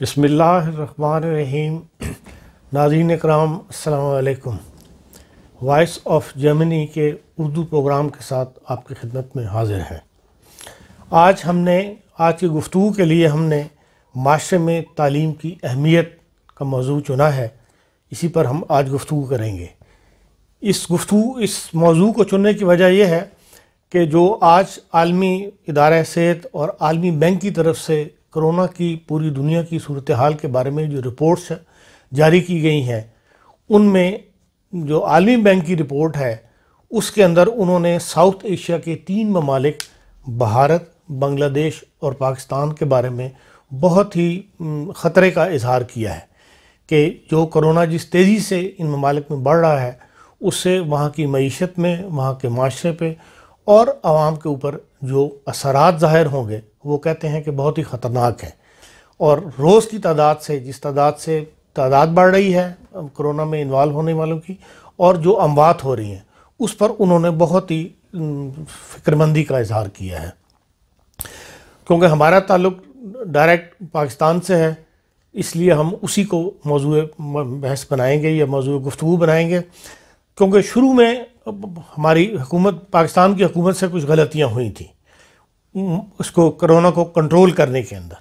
बिस्मिल्लाहिर्रहमानिर्रहीम। नाज़रीन इकराम अस्सलामु अलैकुम। वॉइस ऑफ जर्मनी के उर्दू प्रोग्राम के साथ आपकी खिदमत में हाजिर हैं। आज की गुफ्तगू के लिए हमने माशरे में तालीम की अहमियत का मौजू चुना है। इसी पर हम आज गुफ्तगू करेंगे। इस मौजू को चुनने की वजह यह है कि जो आज आलमी इदारा सेहत और आलमी बैंक की तरफ से कोरोना की पूरी दुनिया की सूरत हाल के बारे में जो रिपोर्ट्स जारी की गई हैं, उनमें जो आलमी बैंक की रिपोर्ट है उसके अंदर उन्होंने साउथ एशिया के 3 ममालिक भारत, बांग्लादेश और पाकिस्तान के बारे में बहुत ही ख़तरे का इजहार किया है कि जो कोरोना जिस तेज़ी से इन ममालिक में बढ़ रहा है उससे वहाँ की मईशत में, वहाँ के माशरे पे और आवाम के ऊपर जो असरात ज़ाहिर होंगे वो कहते हैं कि बहुत ही ख़तरनाक है। और रोज़ की तादाद से तादाद बढ़ रही है कोरोना में इन्वॉल्व होने वालों की, और जो अमवात हो रही हैं उस पर उन्होंने बहुत ही फ़िक्रमंदी का इजहार किया है। क्योंकि हमारा ताल्लुक डायरेक्ट पाकिस्तान से है, इसलिए हम उसी को मौजूद बहस बनाएंगे या मौजूद गुफ्तगू बनाएंगे। क्योंकि शुरू में हमारी हुकूमत, पाकिस्तान की हुकूमत से कुछ गलतियाँ हुई थी उसको कोरोना को कंट्रोल करने के अंदर।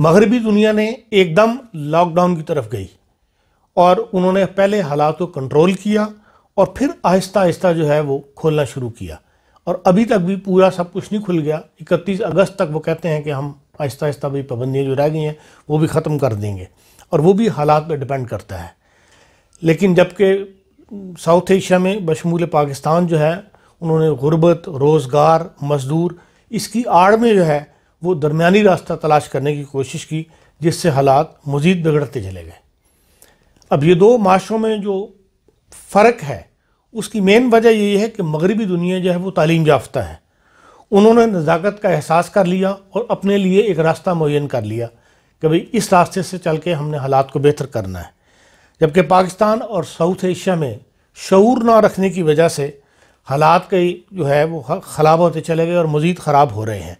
मगरबी दुनिया ने एकदम लॉकडाउन की तरफ गई और उन्होंने पहले हालात को कंट्रोल किया और फिर आहिस्ता आहिस्ता जो है वो खोलना शुरू किया। और अभी तक भी पूरा सब कुछ नहीं खुल गया। 31 अगस्त तक वो कहते हैं कि हम आहिस्ता आहिस्ता भी पाबंदियाँ जो रह गई हैं वो भी ख़त्म कर देंगे, और वो भी हालात पर डिपेंड करता है। लेकिन जबकि साउथ एशिया में बशमूल पाकिस्तान जो है उन्होंने गुर्बत, रोज़गार, मज़दूर, इसकी आड़ में जो है वो दरमियानी रास्ता तलाश करने की कोशिश की, जिससे हालात मज़ीद बिगड़ते चले गए। अब ये दो माशरों में जो फ़र्क है उसकी मेन वजह यही है कि मगरबी दुनिया जो है वो तालीम याफ्ता है। उन्होंने नज़ाकत का एहसास कर लिया और अपने लिए एक रास्ता मुयन कर लिया कि भाई इस रास्ते से चल के हमने हालात को बेहतर करना है। जबकि पाकिस्तान और साउथ एशिया में शऊर ना रखने की वजह से हालात कई जो है वो ख़राब होते चले गए और मज़ीद ख़राब हो रहे हैं।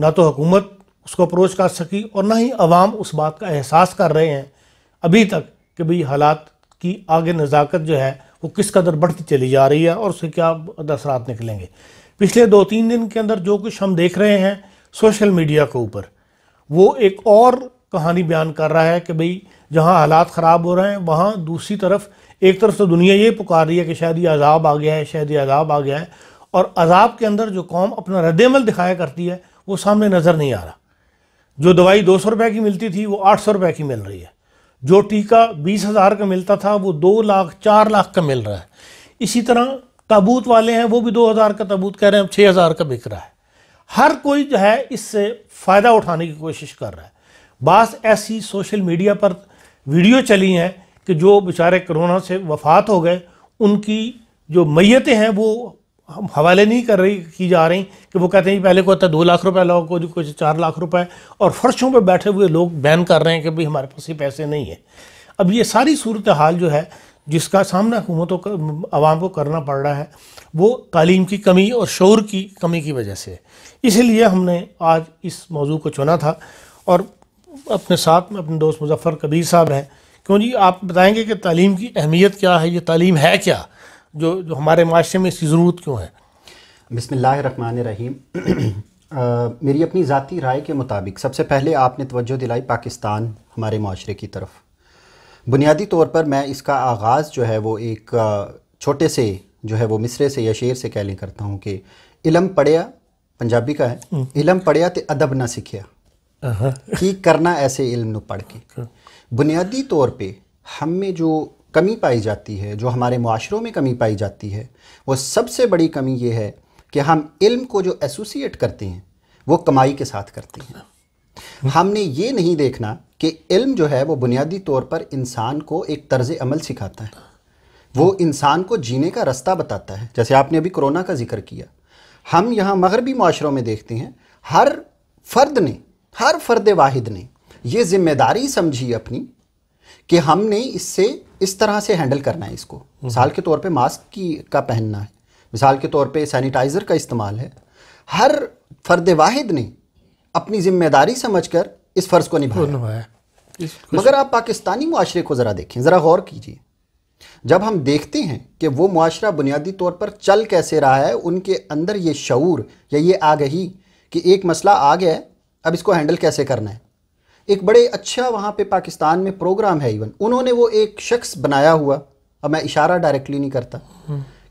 ना तो हुकूमत उसको अप्रोच कर सकी और ना ही अवाम उस बात का एहसास कर रहे हैं अभी तक कि भाई हालात की आगे नज़ाकत जो है वो किस कदर बढ़ती चली जा रही है और उसके क्या असरात निकलेंगे। पिछले 2-3 दिन के अंदर जो कुछ हम देख रहे हैं सोशल मीडिया के ऊपर, वो एक और कहानी बयान कर रहा है कि भाई जहाँ हालात ख़राब हो रहे हैं वहाँ दूसरी तरफ, एक तरफ तो दुनिया ये पुकार रही है कि शायद ये अजाब आ गया है, शायद ये अजाब आ गया है, और अजाब के अंदर जो कौम अपना रद्द-ए-अमल दिखाया करती है वो सामने नज़र नहीं आ रहा। जो दवाई 200 रुपये की मिलती थी वो 800 रुपये की मिल रही है। जो टीका 20,000 का मिलता था वो 2 लाख 4 लाख का मिल रहा है। इसी तरह ताबूत वाले हैं, वो भी 2,000 का ताबूत कह रहे हैं, अब 6,000 का बिक रहा है। हर कोई जो है इससे फ़ायदा उठाने की कोशिश कर रहा है। बास ऐसी सोशल मीडिया पर वीडियो चली हैं कि जो बेचारे कोरोना से वफ़ात हो गए उनकी जो मैयतें हैं वो हम हवाले नहीं कर रही की जा रही कि वो कहते हैं पहले को होता है 2 लाख रुपए लाओ, कुछ 4 लाख रुपए, और फर्शों पर बैठे हुए लोग बैन कर रहे हैं कि भाई हमारे पास ये पैसे नहीं है। अब ये सारी सूरत हाल जो है जिसका सामना हुकूमतों को, आवाम को करना पड़ रहा है, वो तालीम की कमी और शऊर की कमी की वजह से है। इसलिए हमने आज इस मौजू को चुना था। और अपने साथ में अपने दोस्त मुजफ़्फ़र कबीर साहब हैं। क्यों जी, आप बताएंगे कि तालीम की अहमियत क्या है, ये तालीम है क्या, जो हमारे माशरे में इसकी ज़रूरत क्यों है। बिस्मिल्लाहिर्रहमानिर्रहीम। मेरी अपनी ज़ाती राय के मुताबिक सबसे पहले आपने तवज्जो दिलाई पाकिस्तान हमारे माशरे की तरफ। बुनियादी तौर पर मैं इसका आगाज़ जो है वो एक छोटे से जो है वो मिसरे से या शेर से कह लें करता हूँ कि इलम पढ़िया, पंजाबी का है, इलम पढ़िया तो अदब ना सीखिया, की करना ऐसे इल्म नू पढ़ के। बुनियादी तौर पे हम में जो कमी पाई जाती है, जो हमारे मुआशरों में कमी पाई जाती है, वो सबसे बड़ी कमी ये है कि हम इल्म को जो एसोसिएट करते हैं वो कमाई के साथ करते हैं। हमने ये नहीं देखना कि इल्म जो है वो बुनियादी तौर पर इंसान को एक तर्ज अमल सिखाता है, वो इंसान को जीने का रास्ता बताता है। जैसे आपने अभी कोरोना का जिक्र किया, हम यहाँ मगरबी मुआशरों में देखते हैं हर फर्द वाहिद ने ये ज़िम्मेदारी समझी अपनी कि हमने इससे इस तरह से हैंडल करना है इसको। मिसाल के तौर पे मास्क का पहनना है, मिसाल के तौर पे सैनिटाइज़र का इस्तेमाल है। हर फर्द वाहिद ने अपनी ज़िम्मेदारी समझकर इस फ़र्ज़ को निभाया। मगर आप पाकिस्तानी मुआशरे को ज़रा देखें, ज़रा गौर कीजिए। जब हम देखते हैं कि वो मुआशरा बुनियादी तौर पर चल कैसे रहा है, उनके अंदर ये शऊर या ये आगही कि एक मसला आ गया है, अब इसको हैंडल कैसे करना है। एक बड़े अच्छा वहाँ पे पाकिस्तान में प्रोग्राम है, इवन उन्होंने वो एक शख्स बनाया हुआ, अब मैं इशारा डायरेक्टली नहीं करता,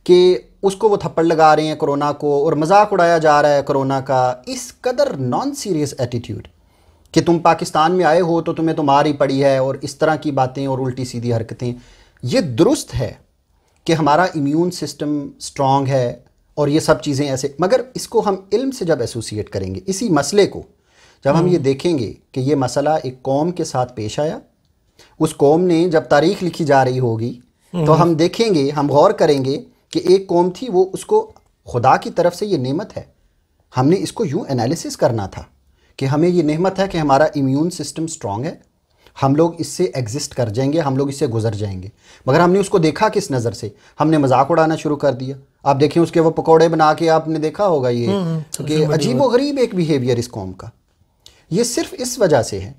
कि उसको वो थप्पड़ लगा रहे हैं कोरोना को और मजाक उड़ाया जा रहा है कोरोना का। इस कदर नॉन सीरियस एटीट्यूड कि तुम पाकिस्तान में आए हो तो तुम्हें तुम्हारी पड़ी है, और इस तरह की बातें और उल्टी सीधी हरकतें। ये दुरुस्त है कि हमारा इम्यून सिस्टम स्ट्रांग है और ये सब चीज़ें ऐसे, मगर इसको हम इल्म से जब एसोसिएट करेंगे, इसी मसले को जब हम ये देखेंगे कि ये मसला एक कौम के साथ पेश आया, उस कौम ने जब तारीख लिखी जा रही होगी तो हम देखेंगे, हम गौर करेंगे कि एक कौम थी, वो उसको खुदा की तरफ से ये नेमत है, हमने इसको यूँ एनालिसिस करना था कि हमें ये नेमत है कि हमारा इम्यून सिस्टम स्ट्रांग है, हम लोग इससे एग्जिस्ट कर जाएंगे, हम लोग इससे गुजर जाएंगे। मगर हमने उसको देखा किस नज़र से, हमने मजाक उड़ाना शुरू कर दिया। आप देखें उसके वो पकौड़े बना के, आपने देखा होगा ये कि अजीबोगरीब एक बिहेवियर इस कौम का। ये सिर्फ इस वजह से है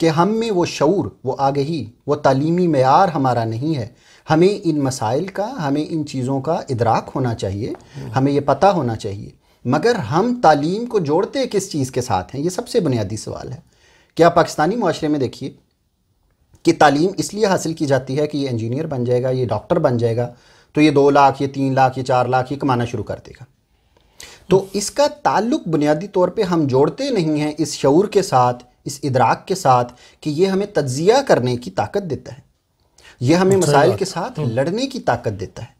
कि हम में वो शऊर, वो आगही, वो तालीमी मयार हमारा नहीं है। हमें इन मसाइल का, हमें इन चीज़ों का इदराक होना चाहिए, हमें ये पता होना चाहिए, मगर हम तालीम को जोड़ते किस चीज़ के साथ हैं, ये सबसे बुनियादी सवाल है। क्या पाकिस्तानी माशरे में देखिए कि तालीम इसलिए हासिल की जाती है कि ये इंजीनियर बन जाएगा, ये डॉक्टर बन जाएगा, तो ये 2 लाख, ये 3 लाख, ये 4 लाख, ये कमाना शुरू कर देगा। तो इसका ताल्लुक बुनियादी तौर पे हम जोड़ते नहीं हैं इस शऊर के साथ, इस इदराक के साथ कि ये हमें तज्जिया करने की ताकत देता है, ये हमें मसाइल के साथ लड़ने की ताकत देता है।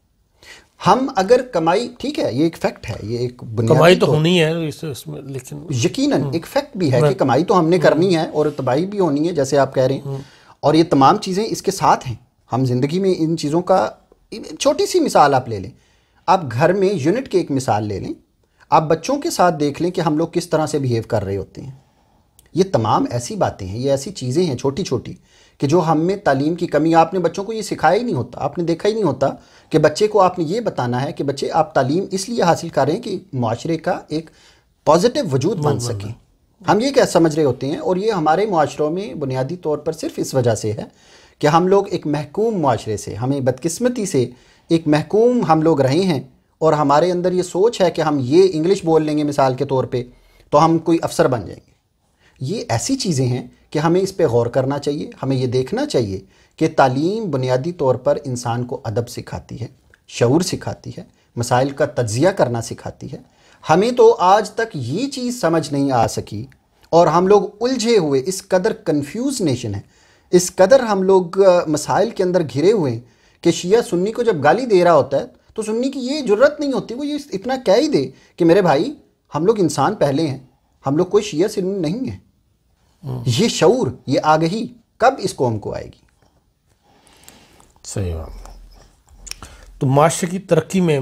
हम अगर कमाई, ठीक है ये एक फैक्ट है, ये एक कमाई तो होनी है इसमें, लेकिन यकीनन एक फैक्ट भी है कि कमाई तो हमने करनी है और तबाही भी होनी है, जैसे आप कह रहे हैं, और ये तमाम चीज़ें इसके साथ हैं। हम ज़िंदगी में इन चीज़ों का, छोटी सी मिसाल आप ले लें, आप घर में यूनिट की एक मिसाल ले लें, आप बच्चों के साथ देख लें कि हम लोग किस तरह से बिहेव कर रहे होते हैं। ये तमाम ऐसी बातें हैं, ये ऐसी चीज़ें हैं छोटी छोटी कि जो हम में तालीम की कमी। आपने बच्चों को ये सिखाया ही नहीं होता, आपने देखा ही नहीं होता कि बच्चे को आपने ये बताना है कि बच्चे आप तालीम इसलिए हासिल कर रहे हैं कि माशरे का एक पॉजिटिव वजूद बन सकें। हम ये क्या समझ रहे होते हैं, और ये हमारे माशरों में बुनियादी तौर पर सिर्फ इस वजह से है कि हम लोग एक महकूम माशरे से, हमें बदकिस्मती से एक महकूम हम लोग रहे हैं, और हमारे अंदर ये सोच है कि हम ये इंग्लिश बोल लेंगे मिसाल के तौर पे तो हम कोई अफसर बन जाएंगे। ये ऐसी चीज़ें हैं कि हमें इस पे गौर करना चाहिए, हमें ये देखना चाहिए कि तालीम बुनियादी तौर पर इंसान को अदब सिखाती है, शऊर सिखाती है, मसाइल का तज्जिया करना सिखाती है। हमें तो आज तक ये चीज़ समझ नहीं आ सकी, और हम लोग उलझे हुए, इस कदर कन्फ्यूज़ नेशन है, इस कदर हम लोग मसाइल के अंदर घिरे हुए हैं कि शिया सुन्नी को जब गाली दे रहा होता है तो सुन्नी की ये ज़रूरत नहीं होती, वो ये इतना कह ही दे कि मेरे भाई हम लोग इंसान पहले हैं, हम लोग कोई शिया सुन्नी नहीं है। ये शऊर, ये आगही कब इस कौम को आएगी? सही बात। तो माशरे की तरक्की में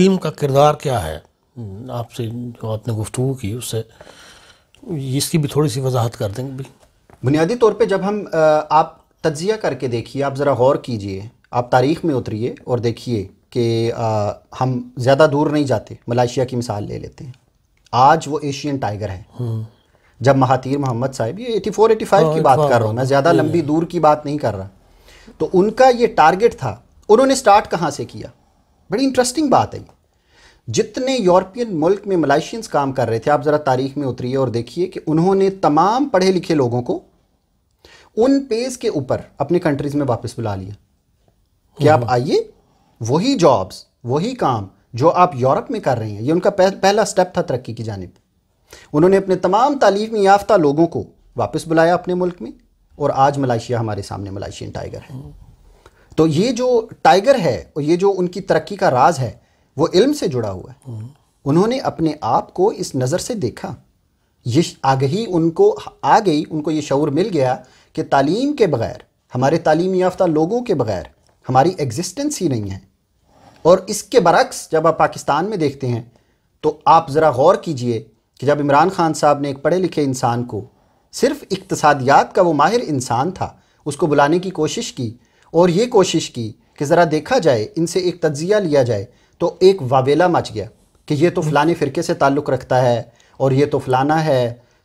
इल्म का किरदार क्या है, आपसे जो आपने गुफ्तगू की उससे इसकी भी थोड़ी सी वजाहत कर देंगे भी। बुनियादी तौर पे जब हम आप तज्जिया करके देखिए, आप ज़रा गौर कीजिए, आप तारीख़ में उतरिए और देखिए कि हम ज़्यादा दूर नहीं जाते, मलेशिया की मिसाल ले लेते हैं। आज वो एशियन टाइगर है। जब महातीर मोहम्मद साहब, ये 84-85 की बात कर रहा हूँ मैं, ज़्यादा लंबी दूर की बात नहीं कर रहा, तो उनका ये टारगेट था। उन्होंने स्टार्ट कहाँ से किया, बड़ी इंटरेस्टिंग बात है। जितने यूरोपियन मुल्क में मलेशियंस काम कर रहे थे, आप ज़रा तारीख में उतरिए और देखिए कि उन्होंने तमाम पढ़े लिखे लोगों को उन पेज के ऊपर अपने कंट्रीज़ में वापस बुला लिया कि आप आइए, वही जॉब्स, वही काम जो आप यूरोप में कर रहे हैं। ये उनका पहला स्टेप था तरक्की की जानिब। उन्होंने अपने तमाम तालीम याफ्ता लोगों को वापस बुलाया अपने मुल्क में, और आज मलेशिया हमारे सामने मलेशियन टाइगर है। तो ये जो टाइगर है और ये जो उनकी तरक्की का राज है, वो इल्म से जुड़ा हुआ है। उन्होंने अपने आप को इस नज़र से देखा, ये आगही उनको आ गई, उनको ये शऊर मिल गया कि तालीम के बग़ैर, हमारे तालीम याफ्ता लोगों के बग़ैर हमारी एग्जिस्टेंस ही नहीं है। और इसके बरक्स जब आप पाकिस्तान में देखते हैं तो आप ज़रा गौर कीजिए कि जब इमरान खान साहब ने एक पढ़े लिखे इंसान को, सिर्फ इक्तसादियात का वो माहिर इंसान था, उसको बुलाने की कोशिश की और ये कोशिश की कि ज़रा देखा जाए, इनसे एक तज्जिया लिया जाए, तो एक वावेला मच गया कि ये तो फ़लाने फ़िरके से ताल्लुक़ रखता है और ये तो फ़लाना है।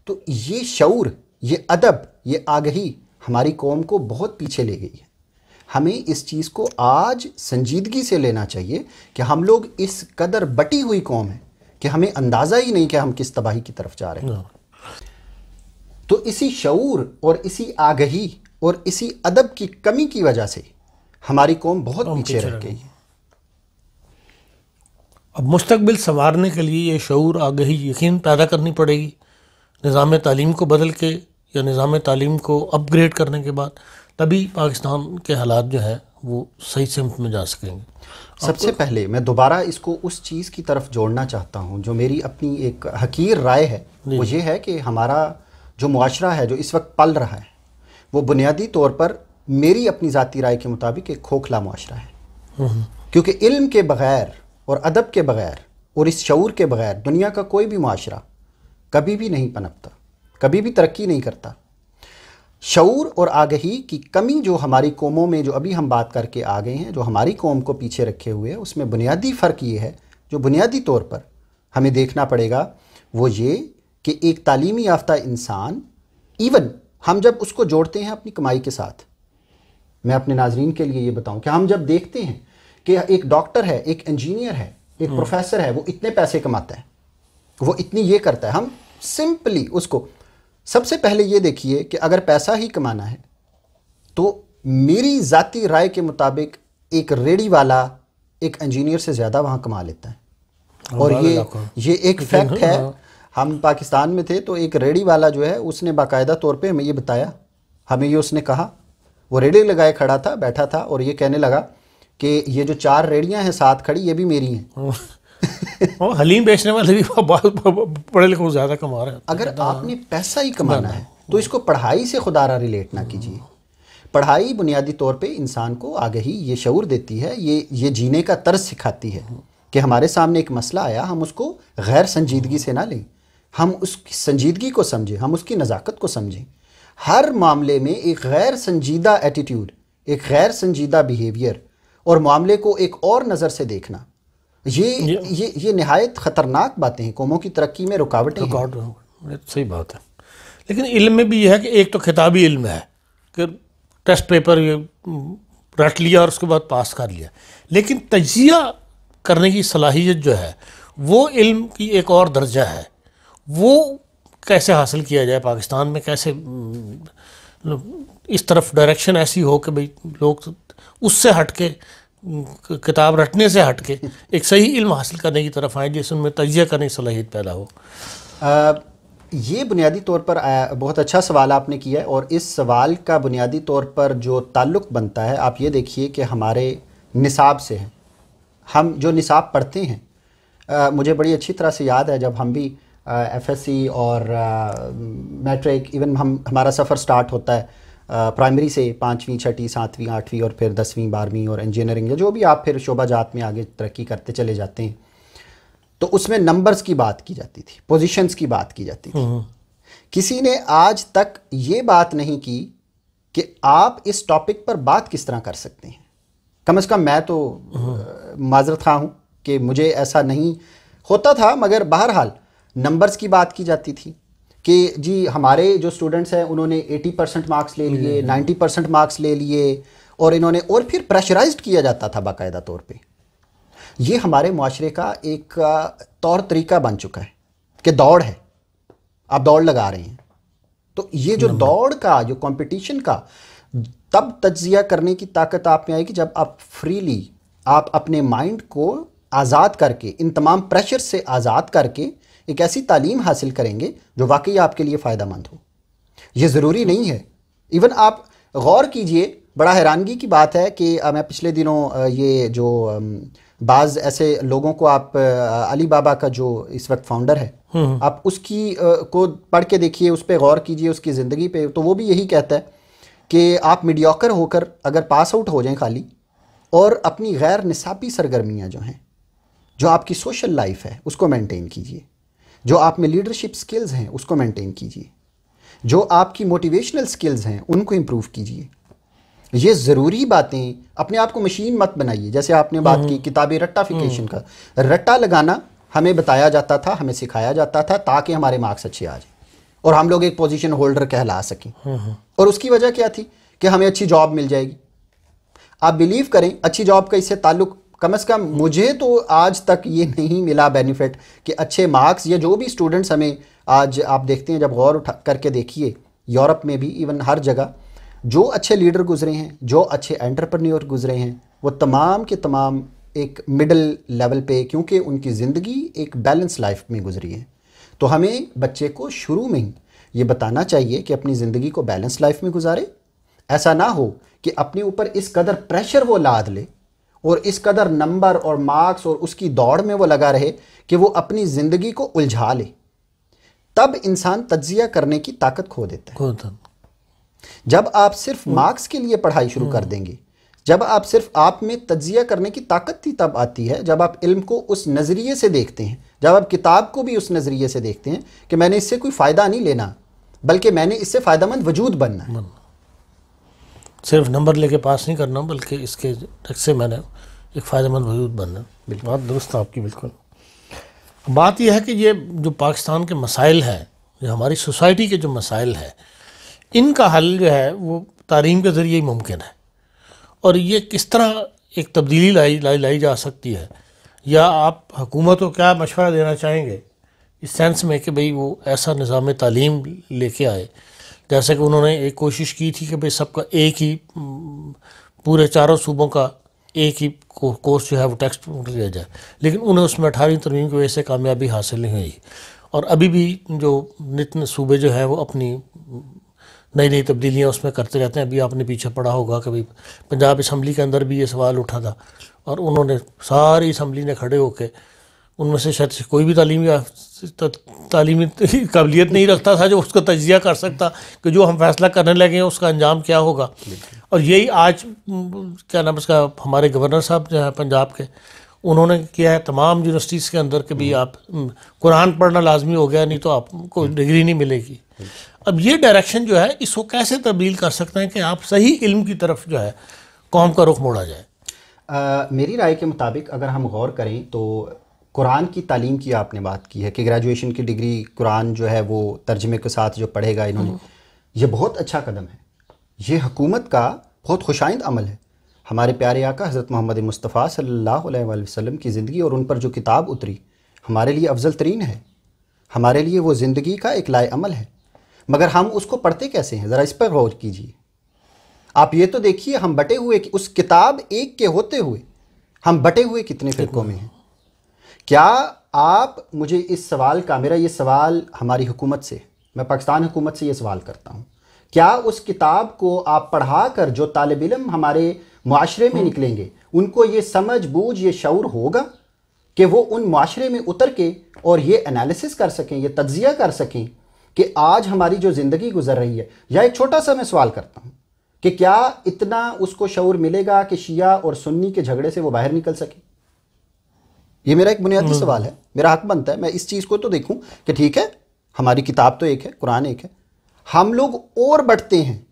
तो ये शऊर, ये अदब, ये आगही हमारी कौम को बहुत पीछे ले गई है। हमें इस चीज़ को आज संजीदगी से लेना चाहिए कि हम लोग इस कदर बटी हुई कौम है कि हमें अंदाज़ा ही नहीं कि हम किस तबाही की तरफ जा रहे हैं। तो इसी शऊर और इसी आगही और इसी अदब की कमी की वजह से हमारी कौम बहुत पीछे रह गई है। अब मुस्तकबिल संवारने के लिए ये शऊर आगही यकीन पैदा करनी पड़ेगी। निज़ाम तालीम को बदल के या निज़ाम तालीम को अपग्रेड करने के बाद तभी पाकिस्तान के हालात जो है वो सही सिमत में जा सकेंगे। सबसे पहले मैं दोबारा इसको उस चीज़ की तरफ जोड़ना चाहता हूँ जो मेरी अपनी एक हकीर राय है, वो ये है कि हमारा जो मुआशरा है जो इस वक्त पल रहा है वो बुनियादी तौर पर मेरी अपनी ज़ाती राय के मुताबिक एक खोखला मुआशरा है, क्योंकि इल्म के बग़ैर और अदब के बग़ैर और इस शऊर के बग़ैर दुनिया का कोई भी मुआशरा कभी भी नहीं पनपता, कभी भी तरक्की नहीं करता। शऊर और आगही की कमी जो हमारी कौमों में जो अभी हम बात करके आ गए हैं, जो हमारी कौम को पीछे रखे हुए है, उसमें बुनियादी फ़र्क ये है जो बुनियादी तौर पर हमें देखना पड़ेगा, वो ये कि एक तालीमी याफ्ता इंसान, इवन हम जब उसको जोड़ते हैं अपनी कमाई के साथ, मैं अपने नाजरीन के लिए ये बताऊं कि हम जब देखते हैं कि एक डॉक्टर है, एक इंजीनियर है, एक प्रोफेसर है, वो इतने पैसे कमाता है, वो इतनी ये करता है, हम सिंपली उसको सबसे पहले ये देखिए कि अगर पैसा ही कमाना है तो मेरी ज़ाती राय के मुताबिक एक रेडी वाला एक इंजीनियर से ज़्यादा वहाँ कमा लेता है। और ये एक फैक्ट है। हम पाकिस्तान में थे तो एक रेडी वाला जो है उसने बाकायदा तौर पे हमें ये बताया, हमें ये उसने कहा, वो रेडी लगाए खड़ा था, बैठा था और ये कहने लगा कि ये जो 4 रेडियाँ हैं साथ खड़ी ये भी मेरी हैं। हलीम बेचने वाले भी पढ़े लिखे ज़्यादा कमा रहे हैं। अगर आपने पैसा ही कमाना है तो इसको पढ़ाई से खुदारा रिलेट ना कीजिए। पढ़ाई बुनियादी तौर पे इंसान को आगे ही ये शऊर देती है, ये जीने का तर्ज सिखाती है कि हमारे सामने एक मसला आया, हम उसको गैर संजीदगी से ना लें, हम उसकी संजीदगी को समझें, हम उसकी नज़ाकत को समझें। हर मामले में एक गैर संजीदा एटीट्यूड, एक गैर संजीदा बिहेवियर और मामले को एक और नज़र से देखना, ये नहायत ख़तरनाक बातें हैं, कौमों की तरक्की में रुकावटें हैं। सही बात है। लेकिन इल्म में भी यह है कि एक तो खिताबी इल्म है कि टेस्ट पेपर ये रट लिया और उसके बाद पास कर लिया, लेकिन तजिया करने की सलाहियत जो है वो इल्म की एक और दर्जा है। वो कैसे हासिल किया जाए पाकिस्तान में, कैसे इस तरफ डायरेक्शन ऐसी हो कि भाई लोग उससे हट के, किताब रटने से हट के एक सही इल्म हासिल करने की तरफ आए जिसमें तजिया करने की सलाहियत पैदा हो। ये बुनियादी तौर पर बहुत अच्छा सवाल आपने किया है और इस सवाल का बुनियादी तौर पर जो ताल्लुक़ बनता है आप ये देखिए कि हमारे निसाब से है। हम जो निसाब पढ़ते हैं, मुझे बड़ी अच्छी तरह से याद है जब हम भी FSC और मैट्रिक, इवन हमारा सफ़र स्टार्ट होता है प्राइमरी से 5वीं, 6वीं, 7वीं, 8वीं और फिर 10वीं, 12वीं और इंजीनियरिंग जो भी आप फिर शोबा जात में आगे तरक्की करते चले जाते हैं, तो उसमें नंबर्स की बात की जाती थी, पोजीशंस की बात की जाती थी। किसी ने आज तक ये बात नहीं की कि आप इस टॉपिक पर बात किस तरह कर सकते हैं। कम से कम मैं तो माजरत खा हूँ कि मुझे ऐसा नहीं होता था, मगर बहरहाल नंबर्स की बात की जाती थी कि जी हमारे जो स्टूडेंट्स हैं उन्होंने 80% मार्क्स ले लिए, 90% मार्क्स ले लिए और इन्होंने, और फिर प्रेशराइज्ड किया जाता था बाकायदा तौर पे। ये हमारे मुआशरे का एक तौर तरीका बन चुका है कि दौड़ है, आप दौड़ लगा रहे हैं। तो ये जो दौड़ का, जो कंपटीशन का, तब तज्जिया करने की ताकत आप में आएगी जब आप फ्रीली, आप अपने माइंड को आज़ाद करके, इन तमाम प्रेशर से आज़ाद करके एक ऐसी तालीम हासिल करेंगे जो वाकई आपके लिए फ़ायदा मंद हो। ये ज़रूरी नहीं है। इवन आप गौर कीजिए, बड़ा हैरानगी की बात है कि मैं पिछले दिनों ये जो बाज़ ऐसे लोगों को, आप अली बाबा का जो इस वक्त फाउंडर है, आप उसकी को पढ़ के देखिए, उस पर गौर कीजिए, उसकी ज़िंदगी पे, तो वो भी यही कहता है कि आप मीडियोकर होकर अगर पास आउट हो जाएं खाली और अपनी गैर निसाबी सरगर्मियाँ जो हैं, जो आपकी सोशल लाइफ है उसको मेनटेन कीजिए, जो आप में लीडरशिप स्किल्स हैं उसको मेंटेन कीजिए, जो आपकी मोटिवेशनल स्किल्स हैं उनको इम्प्रूव कीजिए। ये ज़रूरी बातें, अपने आप को मशीन मत बनाइए। जैसे आपने बात की किताबी रट्टाफिकेशन का, रट्टा लगाना हमें बताया जाता था, हमें सिखाया जाता था ताकि हमारे मार्क्स अच्छे आ जाए। और हम लोग एक पोजीशन होल्डर कहला सकें। और उसकी वजह क्या थी कि हमें अच्छी जॉब मिल जाएगी। आप बिलीव करें, अच्छी जॉब का इससे ताल्लुक, कम से कम मुझे तो आज तक ये नहीं मिला बेनिफिट कि अच्छे मार्क्स या जो भी स्टूडेंट्स हमें आज आप देखते हैं, जब गौर करके देखिए यूरोप में भी, इवन हर जगह जो अच्छे लीडर गुजरे हैं, जो अच्छे एंटरप्रेन्योर गुजरे हैं, वो तमाम के तमाम एक मिडिल लेवल पे, क्योंकि उनकी ज़िंदगी एक बैलेंस लाइफ में गुजरी है। तो हमें बच्चे को शुरू में ही ये बताना चाहिए कि अपनी ज़िंदगी को बैलेंस लाइफ में गुजारे। ऐसा ना हो कि अपने ऊपर इस कदर प्रेशर वो लाद ले और इस कदर नंबर और मार्क्स और उसकी दौड़ में वो लगा रहे कि वो अपनी ज़िंदगी को उलझा ले। तब इंसान तज्जिया करने की ताकत खो देता है। जब आप सिर्फ मार्क्स के लिए पढ़ाई शुरू कर देंगे, जब आप सिर्फ आप में तज्जिया करने की ताकत थी तब आती है, जब आप इल्म को उस नज़रिए से देखते हैं, जब आप किताब को भी उस नज़रिए से देखते हैं कि मैंने इससे कोई फ़ायदा नहीं लेना, बल्कि मैंने इससे फ़ायदामंद वजूद बनना है। सिर्फ नंबर लेके पास नहीं करना, बल्कि इसके से मैंने एक फ़ायदेमंद वजूद बनना। बिल्कुल बात दुरुस्त है आपकी, बिल्कुल। बात यह है कि ये जो पाकिस्तान के मसाइल हैं, जो हमारी सोसाइटी के जो मसाइल हैं, इनका हल जो है वो तालीम के ज़रिए ही मुमकिन है। और ये किस तरह एक तब्दीली लाई जा सकती है, या आप हुकूमत को क्या मशवरा देना चाहेंगे इस सेंस में कि भाई वो ऐसा निज़ाम तालीम लेके आए, जैसे कि उन्होंने एक कोशिश की थी कि भाई सबका एक ही, पूरे चारों सूबों का एक ही कोर्स जो है वो टेक्स्ट बुक लिया जाए, लेकिन उन्हें उसमें 18वीं तरमीम की वजह से कामयाबी हासिल नहीं हुई। और अभी भी जो नित्य सूबे जो हैं वो अपनी नई नई तब्दीलियाँ उसमें करते रहते हैं। अभी आपने पीछे पढ़ा होगा कि भाई पंजाब असम्बली के अंदर भी ये सवाल उठा था और उन्होंने सारी असम्बली ने खड़े होकर, उनमें से शायद कोई भी तालीमी काबिलियत नहीं रखता था जो उसका तजिया कर सकता कि जो हम फैसला करने लगे उसका अंजाम क्या होगा। और यही आज क्या नाम इसका, हमारे गवर्नर साहब जो हैं पंजाब के, उन्होंने किया है तमाम यूनिवर्सिटीज़ के अंदर कि भी आप कुरान पढ़ना लाजमी हो गया, नहीं तो आपको डिग्री नहीं मिलेगी। अब ये डायरेक्शन जो है इसको कैसे तब्दील कर सकते हैं कि आप सही इल्म की तरफ जो है कौम का रुख मोड़ा जाए? मेरी राय के मुताबिक अगर हम गौर करें तो कुरान की तालीम की आपने बात की है कि ग्रेजुएशन की डिग्री कुरान जो है वो तर्जमे के साथ जो पढ़ेगा इन्होंने, ये बहुत अच्छा कदम है, ये हुकूमत का बहुत खुशाइंद अमल है। हमारे प्यारे आका हज़रत मोहम्मद मुस्तफ़ा सल्लल्लाहु अलैहि वसल्लम की ज़िंदगी और उन पर जो किताब उतरी हमारे लिए अफजल तरीन है, हमारे लिए वो ज़िंदगी का एक लाए अमल है। मगर हम उसको पढ़ते कैसे हैं, ज़रा इस पर गौर कीजिए। आप ये तो देखिए, हम बटे हुए कि उस किताब एक के होते हुए हम बटे हुए कितने फ़िरक़ों में हैं। क्या आप मुझे इस सवाल का, मेरा ये सवाल हमारी हुकूमत से, मैं पाकिस्तान हुकूमत से ये सवाल करता हूँ, क्या उस किताब को आप पढ़ा कर जो तालिब इल्म हमारे माशरे में निकलेंगे उनको ये समझ बूझ, ये शऊर होगा कि वो उन माशरे में उतर के और ये एनालिसिस कर सकें, ये तज्जिया कर सकें कि आज हमारी जो ज़िंदगी गुजर रही है? या एक छोटा सा मैं सवाल करता हूँ कि क्या इतना उसको शऊर मिलेगा कि शिया और सुन्नी के झगड़े से वो बाहर निकल सके? ये मेरा एक बुनियादी सवाल है, मेरा हक बनता है मैं इस चीज़ को तो देखूं कि ठीक है हमारी किताब तो एक है, कुरान एक है, हम लोग और बढ़ते हैं।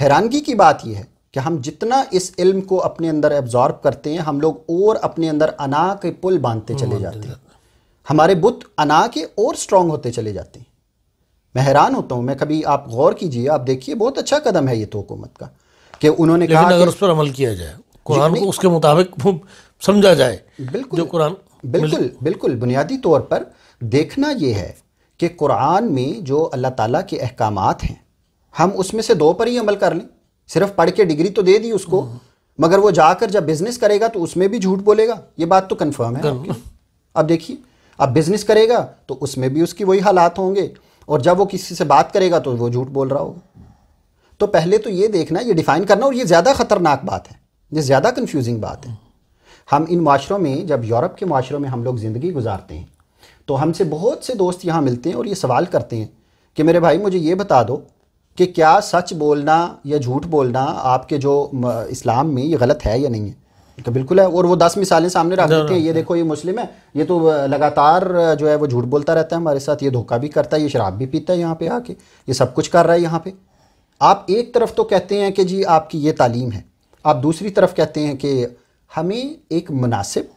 हैरानगी की बात यह है कि हम जितना इस इल्म को अपने अंदर एब्जॉर्ब करते हैं, हम लोग और अपने अंदर अना के पुल बांधते चले जाते हैं, हमारे बुत अना के और स्ट्रांग होते चले जाते हैं। मैं हैरान होता हूँ, मैं कभी, आप गौर कीजिए, आप देखिए, बहुत अच्छा कदम है ये तो हुकूमत का कि उन्होंने कहा अगर उस पर अमल किया जाए, कुरान को उसके मुताबिक समझा जाए। बिल्कुल, जो कुरान बिल्कुल बिल्कुल बुनियादी तौर पर देखना ये है कि कुरान में जो अल्लाह ताला के अहकामात हैं, हम उसमें से दो पर ही अमल कर लें। सिर्फ पढ़ के डिग्री तो दे दी उसको, मगर वो जाकर जब बिज़नेस करेगा तो उसमें भी झूठ बोलेगा, ये बात तो कन्फर्म है। अब देखिए, अब बिज़नेस करेगा तो उसमें भी उसकी वही हालात होंगे, और जब वो किसी से बात करेगा तो वो झूठ बोल रहा होगा। तो पहले तो ये देखना, ये डिफ़ाइन करना, और ये ज़्यादा ख़तरनाक बात है, ये ज़्यादा कन्फ्यूजिंग बात है। हम इन माशरों में, जब यूरोप के माशरों में हम लोग ज़िंदगी गुजारते हैं, तो हमसे बहुत से दोस्त यहाँ मिलते हैं और ये सवाल करते हैं कि मेरे भाई मुझे ये बता दो कि क्या सच बोलना या झूठ बोलना आपके जो इस्लाम में ये गलत है या नहीं है? तो बिल्कुल है, और वो 10 मिसालें सामने रख देते हैं, ये देखो ये मुस्लिम है, ये तो लगातार जो है वो झूठ बोलता रहता है हमारे साथ, ये धोखा भी करता है, ये शराब भी पीता है यहाँ पे आके, ये सब कुछ कर रहा है यहाँ पे। आप एक तरफ तो कहते हैं कि जी आपकी ये तालीम है, आप दूसरी तरफ कहते हैं कि हमें एक मुनासिब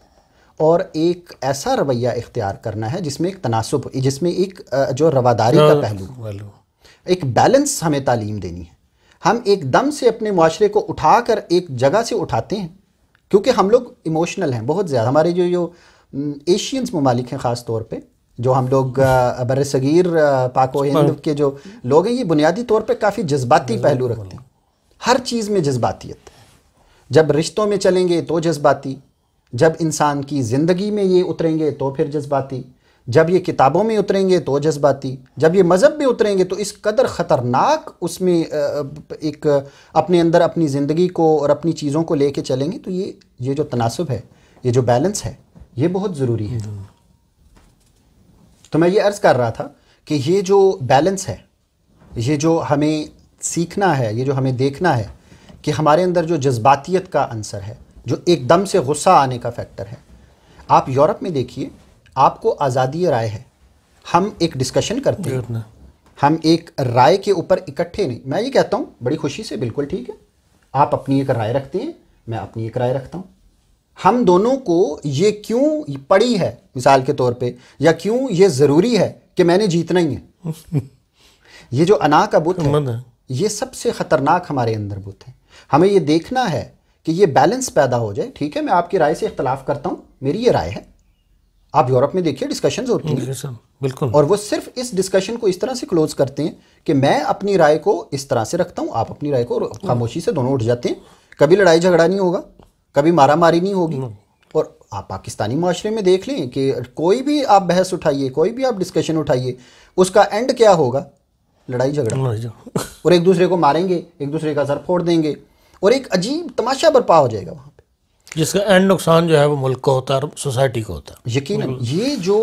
और एक ऐसा रवैया इख्तियार करना है जिसमें एक तनासुब, जिसमें एक जो रवादारी का पहलू, एक बैलेंस हमें तालीम देनी है। हम एकदम से अपने माशरे को उठाकर एक जगह से उठाते हैं क्योंकि हम लोग इमोशनल हैं बहुत ज़्यादा। हमारे जो एशियंस ममालिक हैं ख़ास तौर पे, जो हम लोग बर सगीर पाक व हिंद के जो लोग हैं, ये बुनियादी तौर पे काफ़ी जज्बाती पहलू रखते हैं। हर चीज़ में जज्बातियत है। जब रिश्तों में चलेंगे तो जज्बाती, जब इंसान की ज़िंदगी में ये उतरेंगे तो फिर जज्बाती, जब ये किताबों में उतरेंगे तो जज्बाती, जब ये मज़हब में उतरेंगे तो इस कदर ख़तरनाक उसमें एक अपने अंदर अपनी ज़िंदगी को और अपनी चीज़ों को लेके चलेंगे। तो ये जो तनासुब है, ये जो बैलेंस है, ये बहुत ज़रूरी है। तो मैं ये अर्ज़ कर रहा था कि ये जो बैलेंस है, ये जो हमें सीखना है, ये जो हमें देखना है कि हमारे अंदर जो जज्बातियत का अंसर है, जो एकदम से गुस्सा आने का फैक्टर है। आप यूरोप में देखिए, आपको आज़ादी राय है। हम एक डिस्कशन करते हैं, हम एक राय के ऊपर इकट्ठे नहीं। मैं ये कहता हूँ बड़ी खुशी से, बिल्कुल ठीक है, आप अपनी एक राय रखते हैं, मैं अपनी एक राय रखता हूँ। हम दोनों को ये क्यों पड़ी है मिसाल के तौर पे, या क्यों ये ज़रूरी है कि मैंने जीतना ही है। ये जो अना का बुत है, ये सबसे ख़तरनाक हमारे अंदर बुत है। हमें ये देखना है कि ये बैलेंस पैदा हो जाए। ठीक है, मैं आपकी राय से इख्तलाफ करता हूँ, मेरी ये राय है। आप यूरोप में देखिए डिस्कशंस होती हैं, बिल्कुल, और वो सिर्फ इस डिस्कशन को इस तरह से क्लोज करते हैं कि मैं अपनी राय को इस तरह से रखता हूँ, आप अपनी राय को, खामोशी से दोनों उठ जाते हैं। कभी लड़ाई झगड़ा नहीं होगा, कभी मारा मारी नहीं होगी। और आप पाकिस्तानी माशरे में देख लें कि कोई भी आप बहस उठाइए, कोई भी आप डिस्कशन उठाइए, उसका एंड क्या होगा? लड़ाई झगड़ा, और एक दूसरे को मारेंगे, एक दूसरे का सर फोड़ देंगे, और एक अजीब तमाशा बर्पा हो जाएगा वहाँ पे, जिसका एंड नुकसान जो है वो मुल्क को होता है और सोसाइटी को होता है। यकीनन ये जो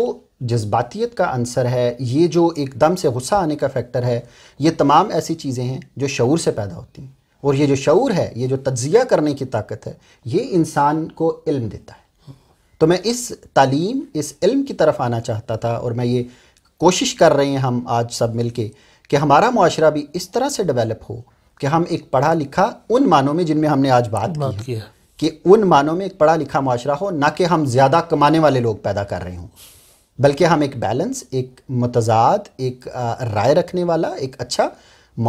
जज्बातियत का अंसर है, ये जो एकदम से गुस्सा आने का फैक्टर है, ये तमाम ऐसी चीज़ें हैं जो शऊर से पैदा होती हैं। और ये जो शऊर है, ये जो तज्जिया करने की ताकत है, ये इंसान को इल्म देता है। तो मैं इस तालीम, इस इल्म की तरफ आना चाहता था, और मैं ये कोशिश कर रहे हैं हम आज सब मिल के कि हमारा मुआशरा भी इस तरह से डेवलप हो कि हम एक पढ़ा लिखा, उन मानों में जिनमें हमने आज बात की है, कि उन मानों में एक पढ़ा लिखा माशरा हो, ना कि हम ज़्यादा कमाने वाले लोग पैदा कर रहे हों, बल्कि हम एक बैलेंस, एक मतजाद, एक राय रखने वाला, एक अच्छा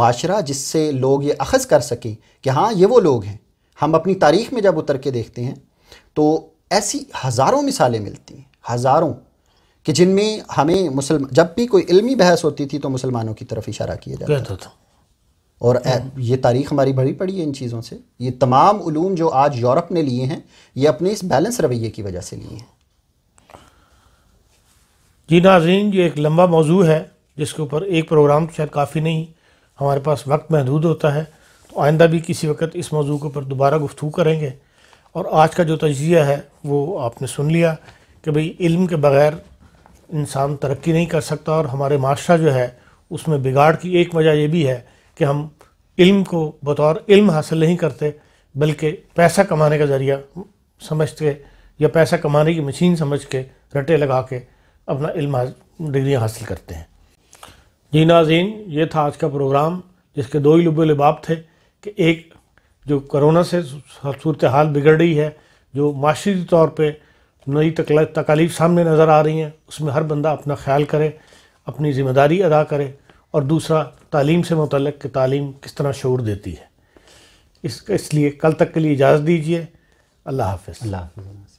माशरा, जिससे लोग ये अखज़ कर सकें कि हाँ ये वो लोग हैं। हम अपनी तारीख़ में जब उतर के देखते हैं तो ऐसी हज़ारों मिसालें मिलती हैं, हज़ारों, कि जिनमें हमें जब भी कोई इल्मी बहस होती थी तो मुसलमानों की तरफ इशारा किया जाता था। और ये तारीख़ हमारी भरी पड़ी है इन चीज़ों से। ये तमाम उलूम जो आज यूरोप ने लिए हैं, ये अपने इस बैलेंस रवैये की वजह से लिए हैं। जी नाज़रीन, ये एक लंबा मौजू है जिसके ऊपर एक प्रोग्राम शायद काफ़ी नहीं, हमारे पास वक्त महदूद होता है, तो आइंदा भी किसी वक्त इस मौजू के ऊपर दोबारा गुफ्तगू करेंगे। और आज का जो तजिया है वो आपने सुन लिया कि भाई इल्म के बग़ैर इंसान तरक्की नहीं कर सकता, और हमारे माशरा जो है उसमें बिगाड़ की एक वजह ये भी है कि हम इल्म को बतौर इल्म हासिल नहीं करते, बल्कि पैसा कमाने का ज़रिया समझ के या पैसा कमाने की मशीन समझ के रटे लगा के अपना इल्म डिग्रियाँ हासिल करते हैं। जी नाज़रीन, ये था आज का प्रोग्राम जिसके दो ही लुबो लिबाब थे कि एक जो कोरोना से सूरत हाल बिगड़ रही है, जो माशरी तौर पर नई तकालीफ सामने नज़र आ रही हैं, उसमें हर बंदा अपना ख्याल करे, अपनी ज़िम्मेदारी अदा करे, और दूसरा तालीम से मुतल्लिक़ कि तालीम किस तरह शऊर देती है। इसलिए कल तक के लिए इजाज़त दीजिए। अल्लाह हाफ़िज़।